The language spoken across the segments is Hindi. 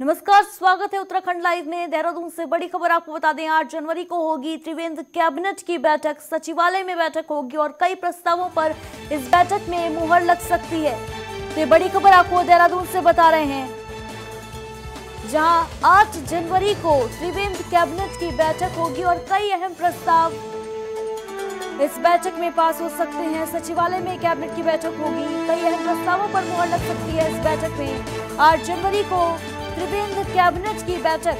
नमस्कार, स्वागत है उत्तराखंड लाइव में। देहरादून से बड़ी खबर आपको बता दें, 8 जनवरी को होगी त्रिवेंद्र कैबिनेट की बैठक। सचिवालय में बैठक होगी और कई प्रस्तावों पर इस बैठक में मुहर लग सकती है। तो ये बड़ी खबर आपको देहरादून से बता रहे हैं, जहां 8 जनवरी को त्रिवेंद्र कैबिनेट की बैठक होगी और कई अहम प्रस्ताव इस बैठक में पास हो सकते हैं। सचिवालय में कैबिनेट की बैठक होगी, कई अहम प्रस्तावों पर मुहर लग सकती है। इस बैठक में 8 जनवरी को त्रिवेंद्र कैबिनेट की बैठक।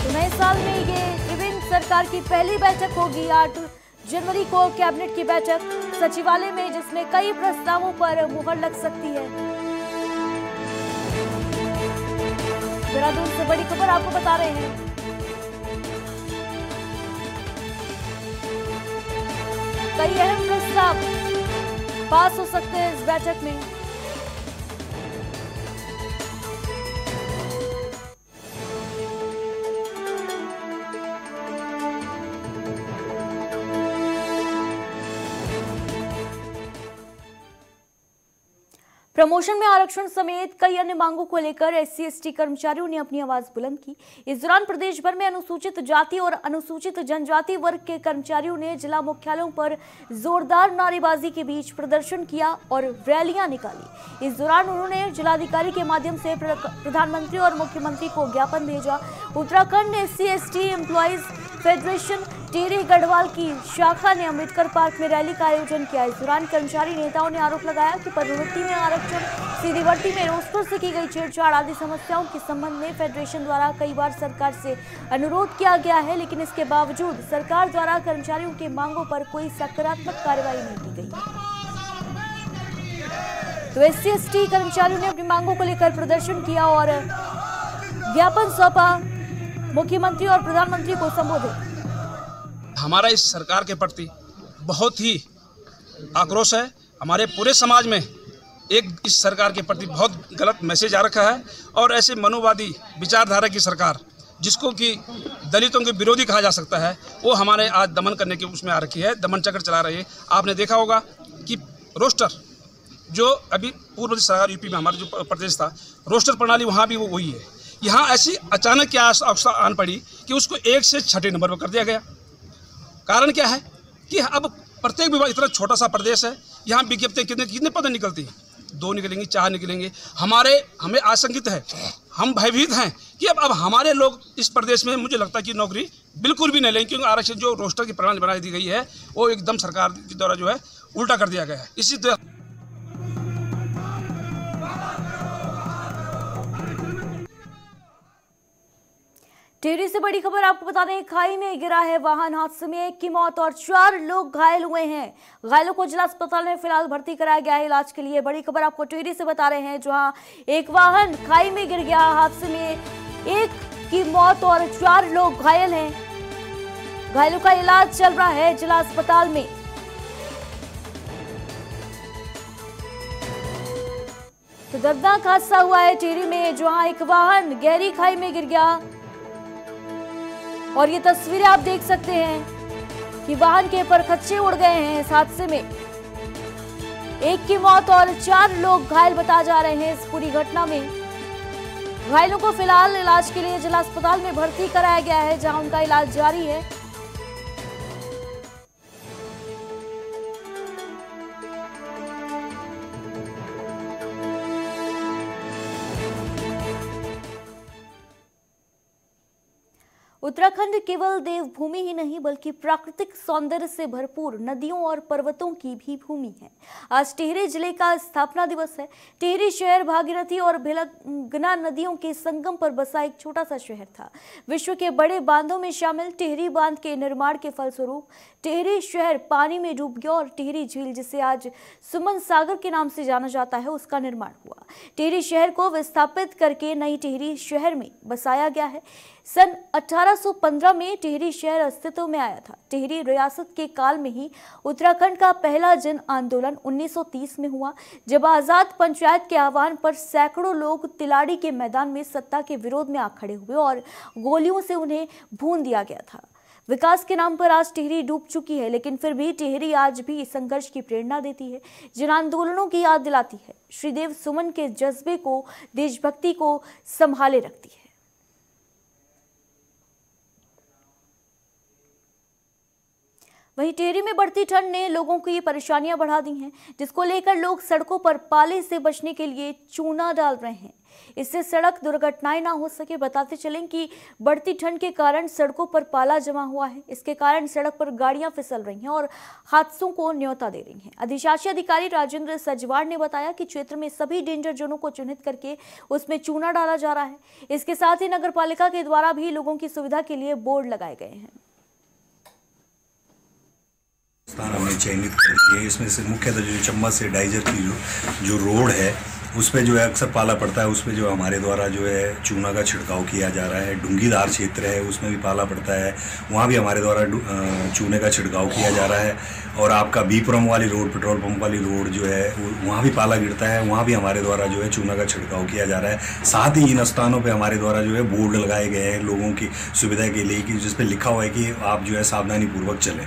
तो नए साल में ये त्रिवेंद्र सरकार की पहली बैठक होगी 8 जनवरी को कैबिनेट की बैठक सचिवालय में, जिसमें कई प्रस्तावों पर मुहर लग सकती है। देहरादून से बड़ी खबर आपको बता रहे हैं। कई अहम प्रस्ताव पास हो सकते हैं इस बैठक में। प्रमोशन में आरक्षण समेत कई अन्य मांगों को लेकर SC/ST कर्मचारियों ने अपनी आवाज बुलंद की। इस दौरान प्रदेश भर में अनुसूचित जाति और अनुसूचित जनजाति वर्ग के कर्मचारियों ने जिला मुख्यालयों पर जोरदार नारेबाजी के बीच प्रदर्शन किया और रैलियां निकाली। इस दौरान उन्होंने जिलाधिकारी के माध्यम से प्रधानमंत्री और मुख्यमंत्री को ज्ञापन भेजा। Uttarakhand SC/ST employees federation Tehri Garhwal की शाखा ने अम्बेडकर पार्क में रैली का आयोजन किया। इस दौरान कर्मचारी नेताओं ने आरोप लगाया कि पदोन्नति में आरक्षण, सीधी भर्ती में रोस्टर से की गई छेड़छाड़ आदि समस्याओं के संबंध में फेडरेशन द्वारा कई बार सरकार से अनुरोध किया गया है, लेकिन इसके बावजूद सरकार द्वारा कर्मचारियों के मांगों पर कोई सकारात्मक कार्रवाई नहीं की गई। तो SC/ST कर्मचारियों ने अपनी मांगों को लेकर प्रदर्शन किया और ज्ञापन सौंपा, मुख्यमंत्री और प्रधानमंत्री को संबोधित। हमारा इस सरकार के प्रति बहुत ही आक्रोश है। हमारे पूरे समाज में एक इस सरकार के प्रति बहुत गलत मैसेज आ रखा है और ऐसे मनोवादी विचारधारा की सरकार, जिसको कि दलितों के विरोधी कहा जा सकता है, वो हमारे आज दमन करने के उसमें आ रखी है, दमन चक्र चला रही है। आपने देखा होगा कि रोस्टर जो अभी पूर्व सरकार UP में हमारा जो प्रदेश था, रोस्टर प्रणाली वहाँ भी वो वही है। यहाँ ऐसी अचानक क्या अवस्था आन पड़ी कि उसको 1 से 6 नंबर पर कर दिया गया। कारण क्या है कि अब प्रत्येक विभाग, इतना छोटा सा प्रदेश है, यहाँ विज्ञप्तियाँ कितने पद निकलती हैं, 2 निकलेंगी, 4 निकलेंगे। हमें आशंकित है, हम भयभीत हैं कि अब हमारे लोग इस प्रदेश में, मुझे लगता है कि नौकरी बिल्कुल भी नहीं लेंगे, क्योंकि आरक्षण जो रोस्टर की प्रणाली बनाई दी गई है वो एकदम सरकार के द्वारा जो है उल्टा कर दिया गया है। इसी टिहरी से बड़ी खबर आपको बता दें, खाई में गिरा है वाहन, हादसे में एक की मौत और 4 लोग घायल हुए हैं। घायलों को जिला अस्पताल में फिलहाल भर्ती कराया गया है इलाज के लिए। बड़ी खबर आपको टिहरी से बता रहे हैं, जहां एक वाहन खाई में गिर गया, हादसे में एक की मौत और 4 लोग घायल हैं। घायलों का इलाज चल रहा है जिला अस्पताल में। तो दर्दनाक हादसा हुआ है टिहरी में, जहाँ एक वाहन गहरी खाई में गिर गया और ये तस्वीरें आप देख सकते हैं कि वाहन के परखच्चे उड़ गए हैं। इस हादसे में एक की मौत और 4 लोग घायल बताए जा रहे हैं। इस पूरी घटना में घायलों को फिलहाल इलाज के लिए जिला अस्पताल में भर्ती कराया गया है, जहां उनका इलाज जारी है। उत्तराखंड केवल देवभूमि ही नहीं बल्कि प्राकृतिक सौंदर्य से भरपूर नदियों और पर्वतों की भी भूमि है। आज टिहरी जिले का स्थापना दिवस है। टिहरी शहर भागीरथी और भिलंगना नदियों के संगम पर बसा एक छोटा सा शहर था। विश्व के बड़े बांधों में शामिल टिहरी बांध के निर्माण के फलस्वरूप टिहरी शहर पानी में डूब गया और टिहरी झील, जिसे आज सुमन सागर के नाम से जाना जाता है, उसका निर्माण हुआ। टिहरी शहर को विस्थापित करके नई टिहरी शहर में बसाया गया है। सन 1815 में टिहरी शहर अस्तित्व में आया था। टिहरी रियासत के काल में ही उत्तराखंड का पहला जन आंदोलन 1930 में हुआ, जब आज़ाद पंचायत के आह्वान पर सैकड़ों लोग तिलाड़ी के मैदान में सत्ता के विरोध में आ खड़े हुए और गोलियों से उन्हें भून दिया गया था। विकास के नाम पर आज टिहरी डूब चुकी है, लेकिन फिर भी टिहरी आज भी संघर्ष की प्रेरणा देती है, जिन आंदोलनों की याद दिलाती है, श्रीदेव सुमन के जज्बे को, देशभक्ति को संभाले रखती है। वहीं टिहरी में बढ़ती ठंड ने लोगों की परेशानियां बढ़ा दी हैं, जिसको लेकर लोग सड़कों पर पाले से बचने के लिए चूना डाल रहे हैं। इससे सड़क दुर्घटनाएं ना हो सके। बताते चलें कि बढ़ती ठंड के कारण सड़कों पर पाला जमा हुआ है। इसके कारण सड़क पर गाड़ियां फिसल रही हैं और हादसों को न्योता दे रही हैं। अधिशासी अधिकारी राजेंद्र सजवाड़ ने बताया कि क्षेत्र में सभी डेंजर जोनों को चिन्हित करके उसमें चूना डाला जा रहा है। इसके साथ ही नगरपालिका के द्वारा भी लोगों की सुविधा के लिए बोर्ड लगाए गए हैं। स्थान हमने चयनित कर लिए है। इसमें से मुख्यतः जो चंबा से डाइजर की जो रोड है उस पर जो है अक्सर पाला पड़ता है। उस पर जो हमारे द्वारा जो है चूना का छिड़काव किया जा रहा है। डूंगीदार क्षेत्र है उसमें भी पाला पड़ता है, वहाँ भी हमारे द्वारा चूने का छिड़काव किया जा रहा है। और आपका बीपुरम वाली रोड, पेट्रोल पंप वाली रोड जो है वहाँ भी पाला गिरता है, वहाँ भी हमारे द्वारा जो है चूना का छिड़काव किया जा रहा है। साथ ही इन स्थानों पर हमारे द्वारा जो है बोर्ड लगाए गए हैं लोगों की सुविधा के लिए, कि जिसपे लिखा हुआ है कि आप जो है सावधानीपूर्वक चलें।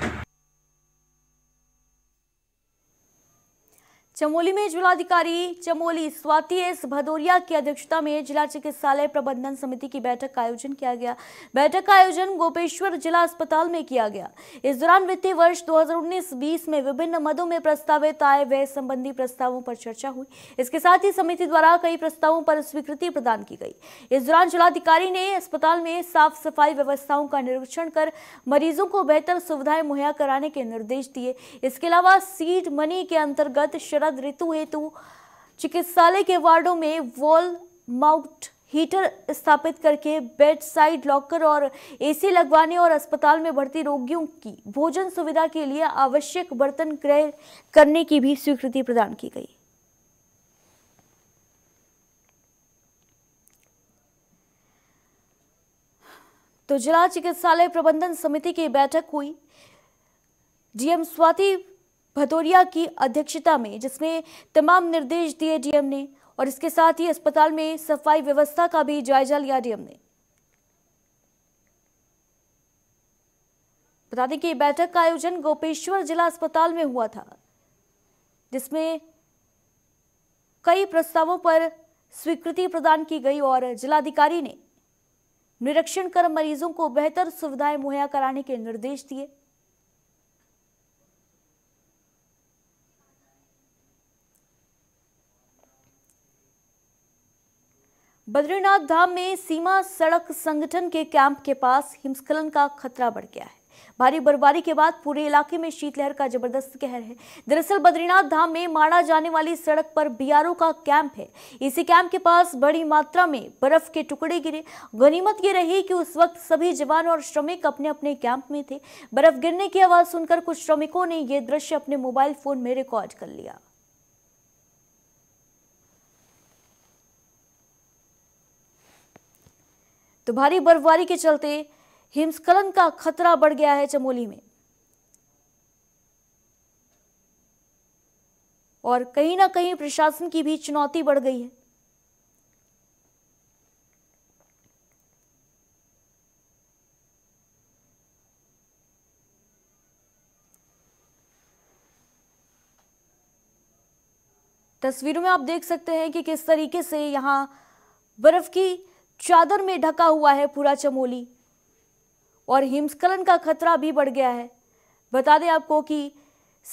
चमोली में जिलाधिकारी चमोली स्वाति एस भदौरिया की अध्यक्षता में जिला चिकित्सालय प्रबंधन समिति की बैठक का आयोजन किया गया। बैठक का आयोजन गोपेश्वर जिला अस्पताल में किया गया। इस दौरान वित्तीय वर्ष 2019-20 में विभिन्न मदों में प्रस्तावित आय व्यय संबंधी प्रस्तावों पर चर्चा हुई। इसके साथ ही समिति द्वारा कई प्रस्तावों पर स्वीकृति प्रदान की गई। इस दौरान जिलाधिकारी ने अस्पताल में साफ सफाई व्यवस्थाओं का निरीक्षण कर मरीजों को बेहतर सुविधाएं मुहैया कराने के निर्देश दिए। इसके अलावा सीड मनी के अंतर्गत ऋतु हेतु चिकित्सालय के वार्डों में वॉल माउंट हीटर स्थापित करके बेड साइड लॉकर और एसी लगवाने और अस्पताल में भर्ती रोगियों की भोजन सुविधा के लिए आवश्यक बर्तन क्रय करने की भी स्वीकृति प्रदान की गई। तो जिला चिकित्सालय प्रबंधन समिति की बैठक हुई डीएम स्वाति भदौरिया की अध्यक्षता में, जिसमें तमाम निर्देश दिए डीएम ने, और इसके साथ ही अस्पताल में सफाई व्यवस्था का भी जायजा लिया डीएम ने। बता दें कि बैठक का आयोजन गोपेश्वर जिला अस्पताल में हुआ था, जिसमें कई प्रस्तावों पर स्वीकृति प्रदान की गई और जिलाधिकारी ने निरीक्षण कर मरीजों को बेहतर सुविधाएं मुहैया कराने के निर्देश दिए। बद्रीनाथ धाम में सीमा सड़क संगठन के कैंप के पास हिमस्खलन का खतरा बढ़ गया है। भारी बर्फबारी के बाद पूरे इलाके में शीतलहर का जबरदस्त कहर है। दरअसल बद्रीनाथ धाम में माणा जाने वाली सड़क पर बीआरओ का कैंप है। इसी कैंप के पास बड़ी मात्रा में बर्फ के टुकड़े गिरे। गनीमत ये रही कि उस वक्त सभी जवान और श्रमिक अपने अपने कैंप में थे। बर्फ गिरने की आवाज सुनकर कुछ श्रमिकों ने यह दृश्य अपने मोबाइल फोन में रिकॉर्ड कर लिया। तो भारी बर्फबारी के चलते हिमस्खलन का खतरा बढ़ गया है चमोली में, और कहीं ना कहीं प्रशासन की भी चुनौती बढ़ गई है। तस्वीरों में आप देख सकते हैं कि किस तरीके से यहां बर्फ की चादर में ढका हुआ है पूरा चमोली, और हिमस्खलन का खतरा भी बढ़ गया है। बता दें आपको कि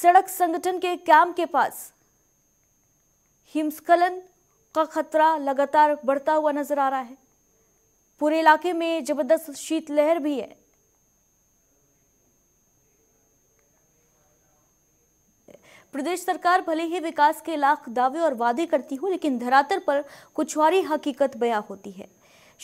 सड़क संगठन के कैंप के पास हिमस्खलन का खतरा लगातार बढ़ता हुआ नजर आ रहा है। पूरे इलाके में जबरदस्त शीतलहर भी है। प्रदेश सरकार भले ही विकास के लाख दावे और वादे करती हो, लेकिन धरातल पर कुछ और ही हकीकत बयां होती है।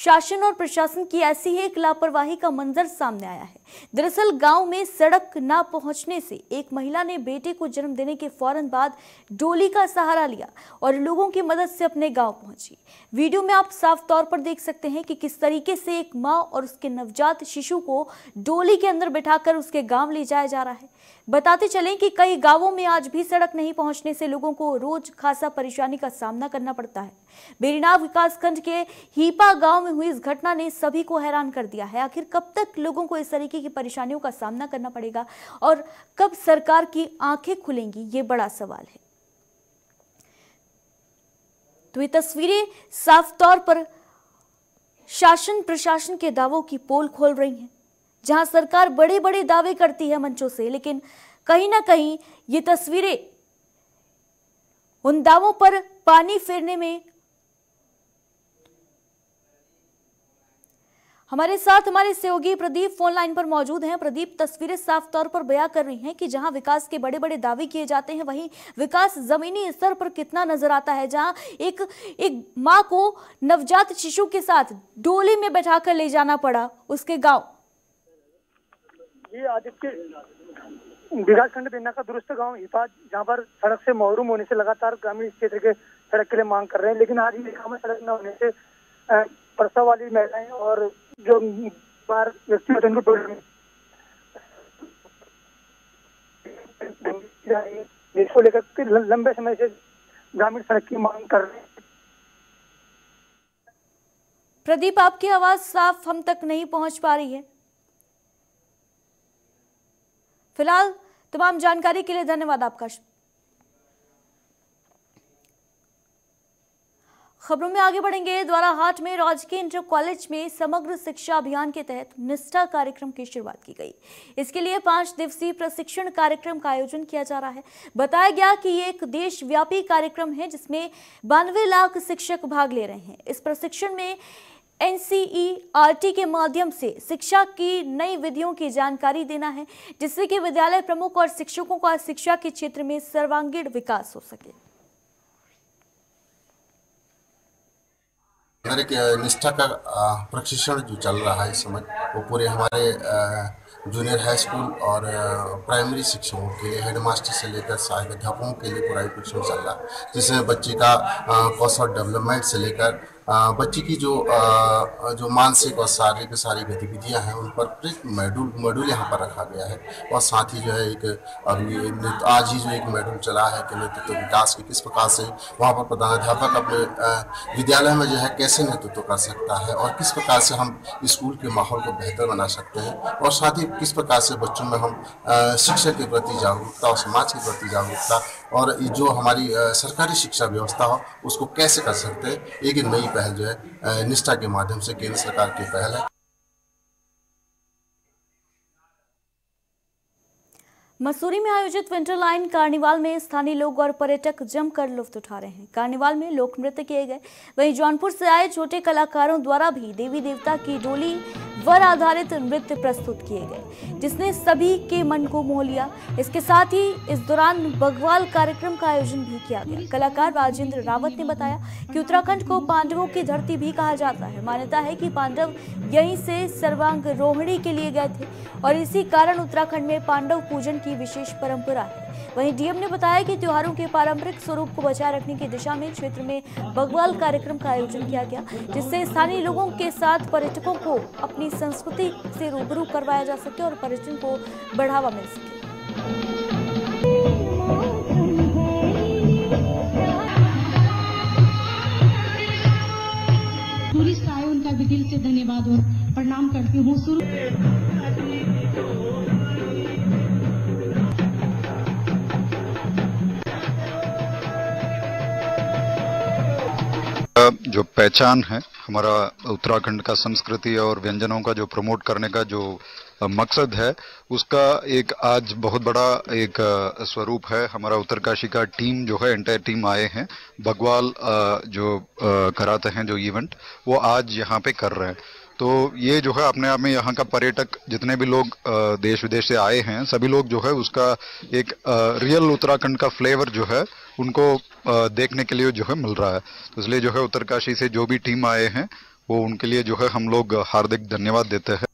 शासन और प्रशासन की ऐसी ही एक लापरवाही का मंजर सामने आया है। दरअसल गांव में सड़क ना पहुंचने से एक महिला ने बेटे को जन्म देने के फौरन बाद डोली का सहारा लिया और लोगों की मदद से अपने गांव पहुंची। वीडियो में आप साफ तौर पर देख सकते हैं कि किस तरीके से एक मां और उसके नवजात शिशु को डोली के अंदर बिठाकर उसके गांव ले जाया जा रहा है। बताते चलें कि कई गांवों में आज भी सड़क नहीं पहुंचने से लोगों को रोज खासा परेशानी का सामना करना पड़ता है। बेरीनाव विकासखंड के हीपा गांव में हुई इस घटना ने सभी को हैरान कर दिया है। आखिर कब तक लोगों को इस तरीके की परेशानियों का सामना करना पड़ेगा और कब सरकार की आंखें खुलेंगी, ये बड़ा सवाल है। तो ये तस्वीरें साफ तौर पर शासन प्रशासन के दावों की पोल खोल रही हैं, जहां सरकार बड़े बड़े दावे करती है मंचों से, लेकिन कहीं ना कहीं ये तस्वीरें उन दावों पर पानी फेरने में। हमारे साथ हमारे सहयोगी प्रदीप फोन लाइन पर मौजूद हैं। प्रदीप, तस्वीरें साफ तौर पर बयां कर रही हैं कि जहां विकास के बड़े बड़े दावे किए जाते हैं, वहीं विकास जमीनी स्तर पर कितना नजर आता है। जहां एक मां को नवजात शिशु के साथ डोली में बैठाकर ले जाना पड़ा उसके गांव। जी, आदित्य विकासखंड बेना का दुरुस्त गाँव हिफाज, जहाँ पर सड़क से महरूम होने से लगातार ग्रामीण क्षेत्र के सड़क के लिए मांग कर रहे हैं, लेकिन आज भी गाँव में सड़क न होने से प्रसव वाली महिलाएं और जो बार व्यक्ति होते हैं उनको जिसको लेकर लंबे समय से ग्रामीण सड़क की मांग कर रहे हैं। प्रदीप, आपकी आवाज साफ हम तक नहीं पहुंच पा रही है। फिलहाल तमाम जानकारी के लिए धन्यवाद आपका। खबरों में आगे बढ़ेंगे। द्वाराहाट में राजकीय इंटर कॉलेज में समग्र शिक्षा अभियान के तहत निष्ठा कार्यक्रम की शुरुआत की गई। इसके लिए 5 दिवसीय प्रशिक्षण कार्यक्रम का आयोजन किया जा रहा है। बताया गया कि ये एक देशव्यापी कार्यक्रम है जिसमें 92 लाख शिक्षक भाग ले रहे हैं। इस प्रशिक्षण में NCERT के माध्यम से शिक्षा की नई विधियों की जानकारी देना है, जिससे कि विद्यालय प्रमुख और शिक्षकों का शिक्षा के क्षेत्र में सर्वांगीण विकास हो सके। हमारे निष्ठा का प्रशिक्षण जो चल रहा है इस समय, वो पूरे हमारे जूनियर हाई स्कूल और प्राइमरी शिक्षकों के लिए, हेडमास्टर से लेकर सहायक अध्यापकों के लिए पूरा प्रशिक्षण चल रहा है, जिसमें बच्चे का कौशल डेवलपमेंट से लेकर बच्चे की जो मानसिक और शारीरिक गतिविधियां हैं, उन पर मॉड्यूल यहाँ पर रखा गया है। और साथ ही जो है एक अभी आज ही जो एक मॉड्यूल चला है कि नेतृत्व विकास के किस प्रकार से वहाँ पर प्रधानाध्यापक अपने विद्यालय में जो है कैसे नेतृत्व कर सकता है और किस प्रकार से हम स्कूल के माहौल को बेहतर बना सकते हैं, और साथ ही किस प्रकार से बच्चों में हम शिक्षा के प्रति जागरूकता और समाज के प्रति जागरूकता और जो हमारी सरकारी शिक्षा व्यवस्था हो उसको कैसे कर सकते हैं, एक नई पहल जो है निष्ठा के माध्यम से केंद्र सरकार की पहल है। मसूरी में आयोजित विंटरलाइन कार्निवाल में स्थानीय लोग और पर्यटक जमकर लुफ्त उठा रहे हैं। कार्निवाल में लोक नृत्य किए गए। वहीं जौनपुर से आए छोटे कलाकारों द्वारा भी देवी देवता की डोली वर आधारित नृत्य प्रस्तुत किए गए, जिसने सभी के मन को मोह लिया। इसके साथ ही इस दौरान बग्वाल कार्यक्रम का आयोजन भी किया गया। कलाकार राजेंद्र रावत ने बताया कि उत्तराखंड को पांडवों की धरती भी कहा जाता है। मान्यता है कि पांडव यहीं से सर्वांग रोहिणी के लिए गए थे और इसी कारण उत्तराखंड में पांडव पूजन की विशेष परंपरा है। वहीं डीएम ने बताया कि त्योहारों के पारंपरिक स्वरूप को बचाए रखने की दिशा में क्षेत्र में बग्वाल कार्यक्रम का आयोजन किया गया, जिससे स्थानीय लोगों के साथ पर्यटकों को अपनी संस्कृति से रूबरू करवाया जा सके और पर्यटन को बढ़ावा मिल सके। टूरिस्ट आए, उनका भी दिल से धन्यवाद और प्रणाम करती हूँ। जो पहचान है हमारा उत्तराखंड का, संस्कृति और व्यंजनों का जो प्रमोट करने का जो मकसद है, उसका एक आज बहुत बड़ा एक स्वरूप है। हमारा उत्तरकाशी का टीम जो है, एंटायर टीम आए हैं। बग्वाल जो कराते हैं जो इवेंट, वो आज यहाँ पे कर रहे हैं। तो ये जो है अपने आप में यहाँ का पर्यटक जितने भी लोग देश विदेश से आए हैं, सभी लोग जो है उसका एक रियल उत्तराखंड का फ्लेवर जो है उनको देखने के लिए जो है मिल रहा है। तो इसलिए जो है उत्तरकाशी से जो भी टीम आए हैं वो उनके लिए जो है हम लोग हार्दिक धन्यवाद देते हैं।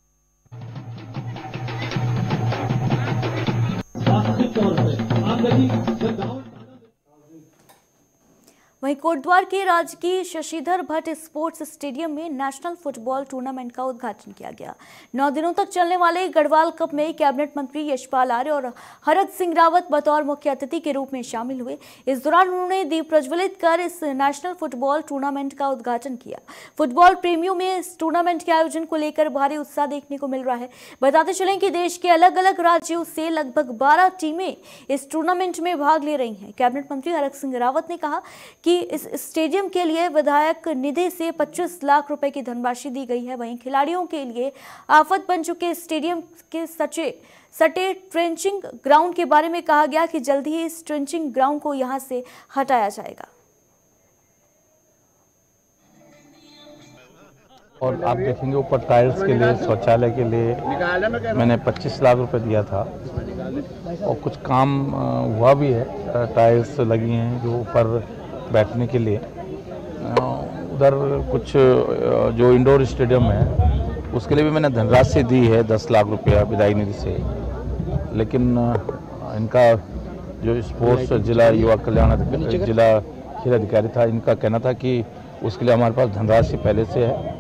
वहीं कोटद्वार के राजकीय शशिधर भट्ट स्पोर्ट्स स्टेडियम में नेशनल फुटबॉल टूर्नामेंट का उद्घाटन किया गया। 9 दिनों तक चलने वाले गढ़वाल कप में कैबिनेट मंत्री यशपाल आर्य और हरक सिंह रावत बतौर मुख्य अतिथि के रूप में शामिल हुए। इस दौरान उन्होंने दीप प्रज्वलित कर इस नेशनल फुटबॉल टूर्नामेंट का उद्घाटन किया। फुटबॉल प्रेमियों में इस टूर्नामेंट के आयोजन को लेकर भारी उत्साह देखने को मिल रहा है। बताते चलें कि देश के अलग अलग राज्यों से लगभग 12 टीमें इस टूर्नामेंट में भाग ले रही हैं। कैबिनेट मंत्री हरक सिंह रावत ने कहा कि इस स्टेडियम के लिए विधायक निधि से 25 लाख रुपए की धनराशि दी गई है। वहीं खिलाड़ियों के लिए आफत बन चुके स्टेडियम के सटे ट्रेंचिंग ग्राउंड के बारे में कहा गया कि जल्द ही इस ट्रेंचिंग ग्राउंड को यहां से हटाया जाएगा। और आप देखेंगे ऊपर टाइल्स के लिए, शौचालय के लिए मैंने 25 लाख रुपए दिया था और कुछ काम हुआ भी है। टाइल्स लगी हैं जो ऊपर बैठने के लिए। उधर कुछ जो इंडोर स्टेडियम है उसके लिए भी मैंने धनराशि दी है 10 लाख रुपया विधायी निधि से, लेकिन इनका जो स्पोर्ट्स जिला युवा कल्याण जिला खेल अधिकारी था, इनका कहना था कि उसके लिए हमारे पास धनराशि पहले से है।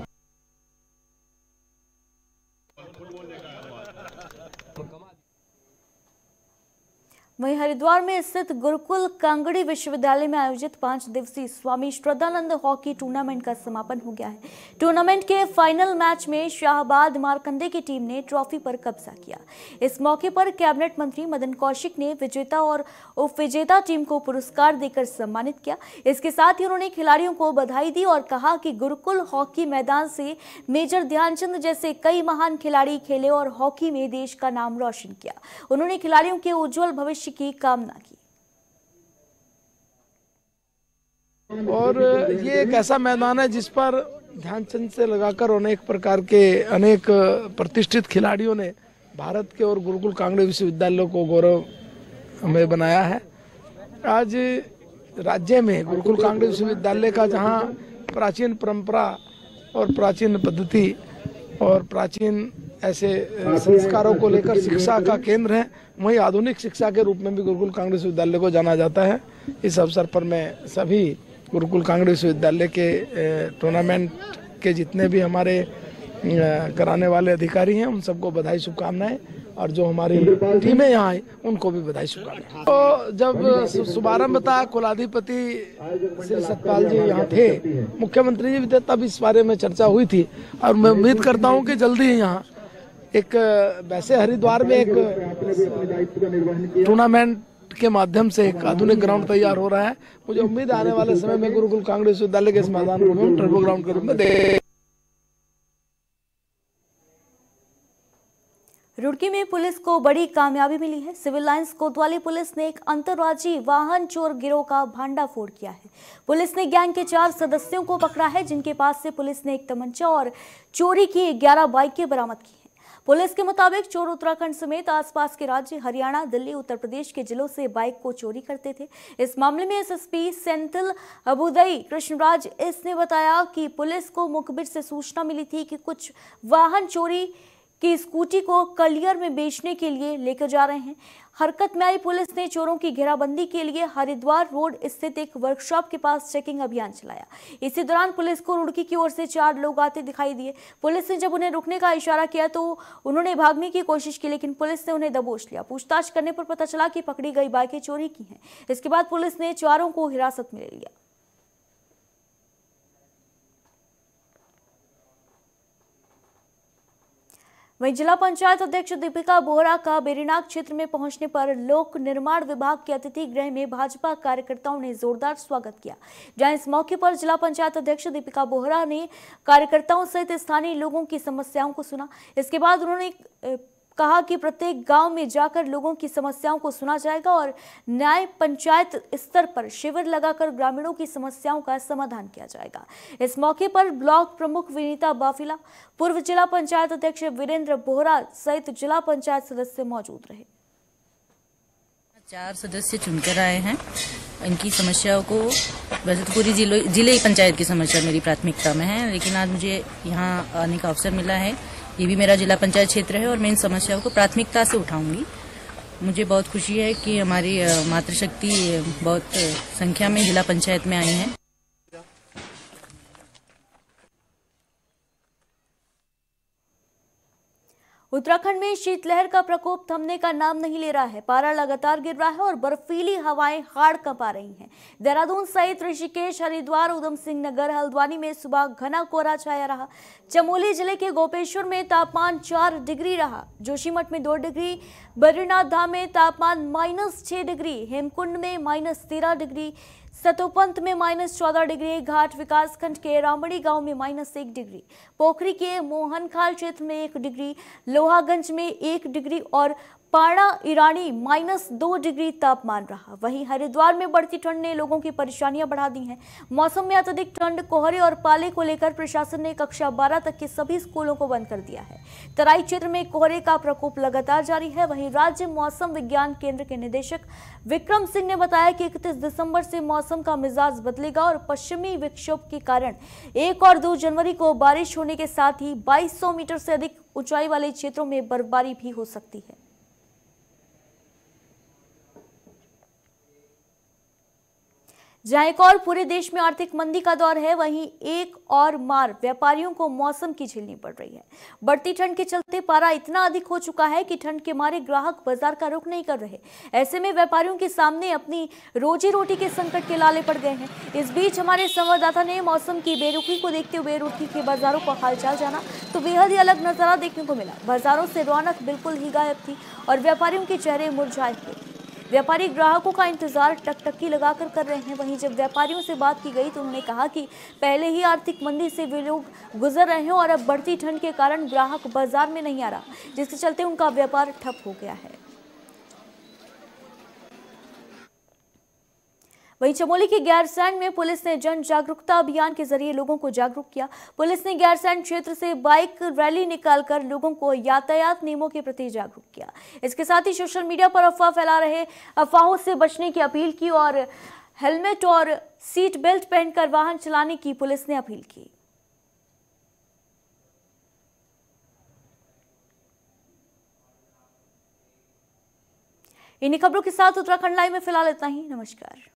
वहीं हरिद्वार में स्थित गुरुकुल कांगड़ी विश्वविद्यालय में आयोजित 5 दिवसीय स्वामी श्रद्धानंद हॉकी टूर्नामेंट का समापन हो गया है। टूर्नामेंट के फाइनल मैच में शाहबाद मार्कंडे की टीम ने ट्रॉफी पर कब्जा किया। इस मौके पर कैबिनेट मंत्री मदन कौशिक ने विजेता और उप विजेता टीम को पुरस्कार देकर सम्मानित किया। इसके साथ ही उन्होंने खिलाड़ियों को बधाई दी और कहा कि गुरुकुल हॉकी मैदान से मेजर ध्यानचंद जैसे कई महान खिलाड़ी खेले और हॉकी में देश का नाम रोशन किया। उन्होंने खिलाड़ियों के उज्जवल भविष्य की कामना की। और ये एक ऐसा मैदान है जिस पर ध्यानचंद से लगाकर अनेक प्रकार के अनेक प्रतिष्ठित खिलाड़ियों ने भारत के और गुरुकुल कांगड़ी विश्वविद्यालय को गौरव हमें बनाया है। आज राज्य में गुरुकुल कांगड़ी विश्वविद्यालय का जहां प्राचीन परंपरा और प्राचीन पद्धति और प्राचीन ऐसे संस्कारों को लेकर शिक्षा का केंद्र है, वहीं आधुनिक शिक्षा के रूप में भी गुरुकुल कांगड़ी विश्वविद्यालय को जाना जाता है। इस अवसर पर मैं सभी गुरुकुल कांगड़ी विश्वविद्यालय के टूर्नामेंट के जितने भी हमारे कराने वाले अधिकारी हैं उन सबको बधाई शुभकामनाएं, और जो हमारी टीमें यहाँ आई उनको भी बधाई शुभकामनाएं। तो जब शुभारंभ था, कुलाधिपति श्री सतपाल जी यहाँ थे, मुख्यमंत्री जी भी थे, तब इस बारे में चर्चा हुई थी। और मैं उम्मीद करता हूँ कि जल्दी यहाँ एक वैसे हरिद्वार में एक टूर्नामेंट के माध्यम से एक आधुनिक ग्राउंड तैयार हो रहा है। मुझे उम्मीद आने वाले समय में गुरुकुल कांगड़ी विश्वविद्यालय के इस मैदान को टर्बो ग्राउंड के रूप में देख। रुड़की में पुलिस को बड़ी कामयाबी मिली है। सिविल लाइंस कोतवाली पुलिस ने एक अंतर्राज्यीय वाहन चोर गिरोह का भांडाफोड़ किया है। पुलिस ने गैंग के 4 सदस्यों को पकड़ा है, जिनके पास से पुलिस ने एक तमंचा और चोरी की 11 बाइकें बरामद की हैं। पुलिस के मुताबिक चोर उत्तराखंड समेत आसपास के राज्य हरियाणा, दिल्ली, उत्तर प्रदेश के जिलों से बाइक को चोरी करते थे। इस मामले में एसएसपी सेंथिल अबुदई कृष्णराज एस ने बताया कि पुलिस को मुखबिर से सूचना मिली थी कि कुछ वाहन चोरी कि स्कूटी को कलियर में बेचने के लिए लेकर जा रहे हैं। हरकत में आई पुलिस ने चोरों की घेराबंदी के लिए हरिद्वार रोड स्थित एक वर्कशॉप के पास चेकिंग अभियान चलाया। इसी दौरान पुलिस को रुड़की की ओर से 4 लोग आते दिखाई दिए। पुलिस ने जब उन्हें रुकने का इशारा किया तो उन्होंने भागने की कोशिश की, लेकिन पुलिस ने उन्हें दबोच लिया। पूछताछ करने पर पता चला कि पकड़ी गई बाइकें चोरी की हैं। इसके बाद पुलिस ने 4 को हिरासत में ले लिया। वहीं जिला पंचायत अध्यक्ष दीपिका बोहरा का बेरीनाव क्षेत्र में पहुंचने पर लोक निर्माण विभाग के अतिथि गृह में भाजपा कार्यकर्ताओं ने जोरदार स्वागत किया। जहां इस मौके पर जिला पंचायत अध्यक्ष दीपिका बोहरा ने कार्यकर्ताओं सहित स्थानीय लोगों की समस्याओं को सुना। इसके बाद उन्होंने कहा कि प्रत्येक गांव में जाकर लोगों की समस्याओं को सुना जाएगा और न्याय पंचायत स्तर पर शिविर लगाकर ग्रामीणों की समस्याओं का समाधान किया जाएगा। इस मौके पर ब्लॉक प्रमुख विनीता बाफिला, पूर्व जिला पंचायत अध्यक्ष वीरेंद्र बोहरा सहित जिला पंचायत सदस्य मौजूद रहे। 4 सदस्य चुनकर आए हैं। इनकी समस्याओं को वैसे तो पूरी जिले पंचायत की समस्या मेरी प्राथमिकता में है, लेकिन आज मुझे यहाँ आने का अवसर मिला है। ये भी मेरा जिला पंचायत क्षेत्र है और मैं इन समस्याओं को प्राथमिकता से उठाऊंगी मुझे बहुत खुशी है कि हमारी मातृशक्ति बहुत संख्या में जिला पंचायत में आई है। उत्तराखंड में शीतलहर का प्रकोप थमने का नाम नहीं ले रहा है। पारा लगातार गिर रहा है और बर्फीली हवाएं हाड़ कंपा रही हैं। देहरादून सहित ऋषिकेश, हरिद्वार, उधम सिंह नगर, हल्द्वानी में सुबह घना कोहरा छाया रहा। चमोली जिले के गोपेश्वर में तापमान 4 डिग्री रहा, जोशीमठ में 2 डिग्री, बद्रीनाथ धाम में तापमान -6 डिग्री, हेमकुंड में -13 डिग्री, सतोपंत में -14 डिग्री, घाट विकासखंड के रामड़ी गांव में -1 डिग्री, पोखरी के मोहनखाल क्षेत्र में 1 डिग्री, लोहागंज में 1 डिग्री और पाड़ा ईरानी -2 डिग्री तापमान रहा। वहीं हरिद्वार में बढ़ती ठंड ने लोगों की परेशानियां बढ़ा दी हैं। मौसम में अत्यधिक ठंड, कोहरे और पाले को लेकर प्रशासन ने कक्षा 12 तक के सभी स्कूलों को बंद कर दिया है। तराई क्षेत्र में कोहरे का प्रकोप लगातार जारी है। वहीं राज्य मौसम विज्ञान केंद्र के निदेशक विक्रम सिंह ने बताया कि 31 दिसंबर से मौसम का मिजाज बदलेगा और पश्चिमी विक्षोभ के कारण 1 और 2 जनवरी को बारिश होने के साथ ही 2200 मीटर से अधिक ऊंचाई वाले क्षेत्रों में बर्फबारी भी हो सकती है। जहां एक और पूरे देश में आर्थिक मंदी का दौर है, वहीं एक और मार व्यापारियों को मौसम की झेलनी पड़ रही है। बढ़ती ठंड के चलते पारा इतना अधिक हो चुका है कि ठंड के मारे ग्राहक बाजार का रुख नहीं कर रहे। ऐसे में व्यापारियों के सामने अपनी रोजी रोटी के संकट के लाले पड़ गए हैं। इस बीच हमारे संवाददाता ने मौसम की बेरुखी को देखते हुए रुड़की के बाजारों का हालचाल जाना तो बेहद ही अलग नजारा देखने को मिला। बाजारों से रौनक बिल्कुल ही गायब थी और व्यापारियों के चेहरे मुरझाए हुए। व्यापारी ग्राहकों का इंतजार टकटकी लगाकर कर रहे हैं। वहीं जब व्यापारियों से बात की गई तो उन्होंने कहा कि पहले ही आर्थिक मंदी से वे लोग गुजर रहे हैं और अब बढ़ती ठंड के कारण ग्राहक बाजार में नहीं आ रहा, जिसके चलते उनका व्यापार ठप हो गया है। वहीं चमोली के गैरसैंण में पुलिस ने जन जागरूकता अभियान के जरिए लोगों को जागरूक किया। पुलिस ने गैरसैंण क्षेत्र से बाइक रैली निकालकर लोगों को यातायात नियमों के प्रति जागरूक किया। इसके साथ ही सोशल मीडिया पर अफवाह फैला रहे अफवाहों से बचने की अपील की और हेलमेट और सीट बेल्ट पहनकर वाहन चलाने की पुलिस ने अपील की। इन्हीं खबरों के साथ उत्तराखंड लाइव में फिलहाल इतना ही। नमस्कार।